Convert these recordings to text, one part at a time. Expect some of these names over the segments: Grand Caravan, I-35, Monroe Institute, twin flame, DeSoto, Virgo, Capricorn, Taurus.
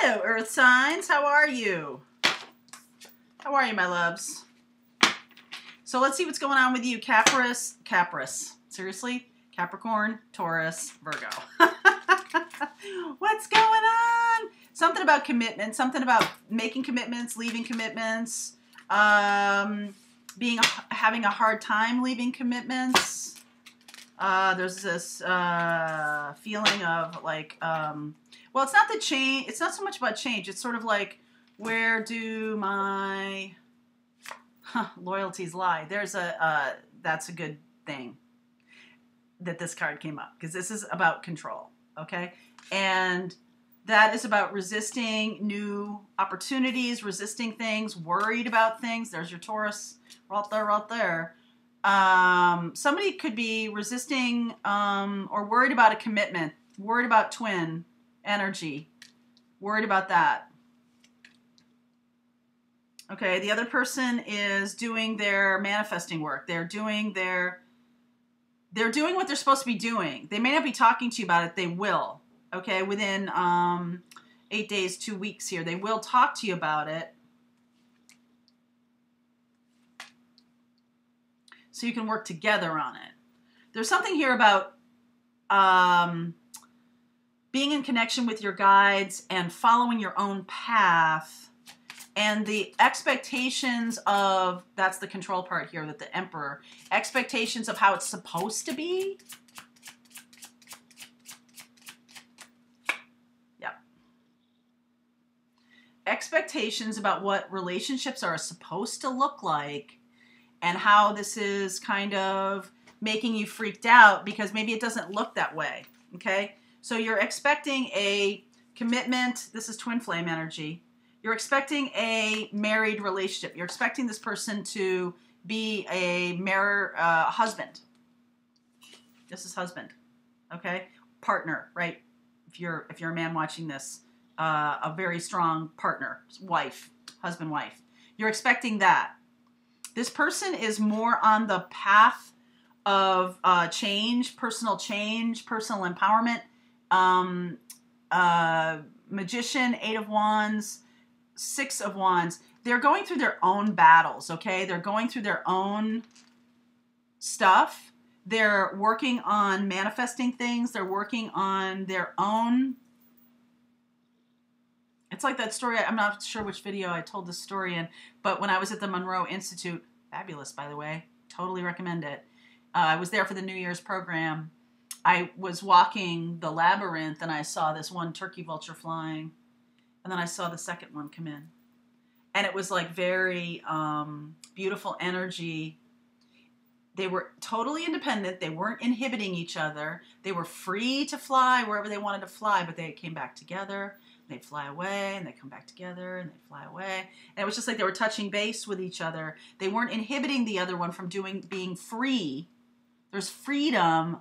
Hello, Earth Signs. How are you? How are you, my loves? So let's see what's going on with you. Capricorn. Seriously? Capricorn, Taurus, Virgo. What's going on? Something about commitment. Something about making commitments, leaving commitments. Having a hard time leaving commitments. There's this feeling of like, well, it's not the change. It's not so much about change. It's sort of like, where do my loyalties lie? There's a that's a good thing that this card came up, because this is about control, okay? And that is about resisting new opportunities, resisting things, worried about things. There's your Taurus right there, right there. Somebody could be resisting or worried about a commitment, worried about twin energy, worried about that. Okay, the other person is doing their manifesting work. They're doing what they're supposed to be doing. They may not be talking to you about it. They will. Okay, within 8 days, 2 weeks here, they will talk to you about it. So you can work together on it. There's something here about being in connection with your guides and following your own path, and the expectations of, that's the control part here with the Emperor, expectations of how it's supposed to be. Yeah. Expectations about what relationships are supposed to look like, and how this is kind of making you freaked out because maybe it doesn't look that way, okay? So you're expecting a commitment. This is twin flame energy. You're expecting a married relationship. You're expecting this person to be a husband. This is husband, okay? Partner, right? If you're a man watching this, a very strong partner, wife, husband, wife. You're expecting that. This person is more on the path of change, personal empowerment, magician, 8 of Wands, 6 of Wands. They're going through their own battles, okay? They're going through their own stuff. They're working on manifesting things. They're working on their own. It's like that story. I'm not sure which video I told this story in, but when I was at the Monroe Institute, fabulous, by the way, totally recommend it. I was there for the New Year's program. I was walking the labyrinth and I saw this one turkey vulture flying, and then I saw the second one come in, and it was like very beautiful energy. They were totally independent. They weren't inhibiting each other. They were free to fly wherever they wanted to fly, but they came back together. They fly away, and they come back together, and they fly away. And it was just like they were touching base with each other. They weren't inhibiting the other one from being free. There's freedom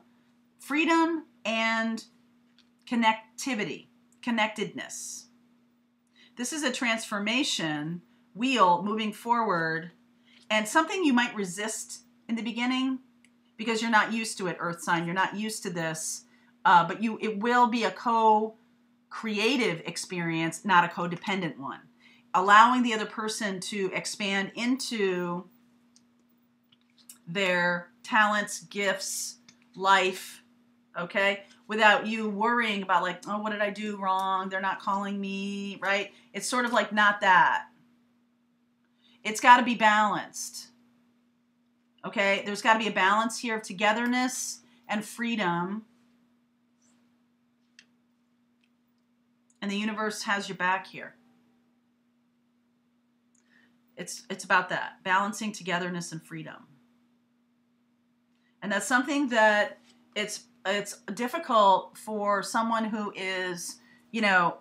and connectivity, connectedness. This is a transformation wheel moving forward, and something you might resist in the beginning because you're not used to it, Earth Sign. You're not used to this, but it will be a creative experience, not a codependent one. Allowing the other person to expand into their talents, gifts, life, okay? Without you worrying about like, oh, what did I do wrong? They're not calling me, right? It's sort of like not that. It's got to be balanced, okay? There's got to be a balance here of togetherness and freedom. And the universe has your back here. It's about that, balancing togetherness and freedom. And that's something that it's difficult for someone who is, you know,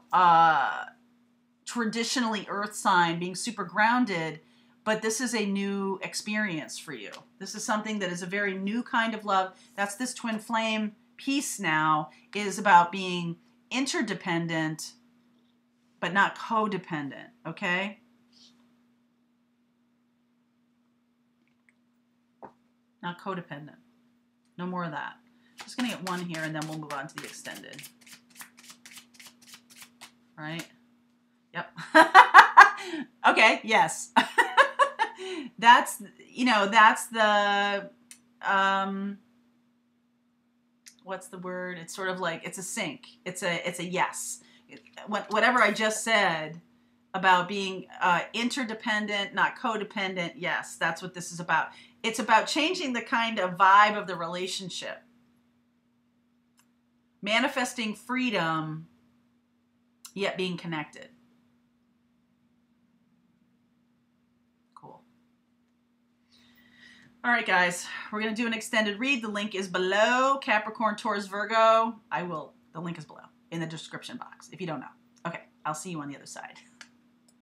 traditionally Earth Sign, being super grounded, but this is a new experience for you. This is something that is a very new kind of love. That's this twin flame piece now, is about being interdependent, but not codependent, okay? Not codependent. No more of that. I'm just going to get one here, and then we'll move on to the extended. Right? Yep. Okay. Yes. That's, you know, that's the, what's the word? It's sort of like, it's a sink. It's a yes. Whatever I just said about being interdependent, not codependent. Yes. That's what this is about. It's about changing the kind of vibe of the relationship. Manifesting freedom, yet being connected. Cool. All right, guys, we're going to do an extended read. The link is below. Capricorn, Taurus, Virgo. The link is below in the description box if you don't know. Okay, I'll see you on the other side.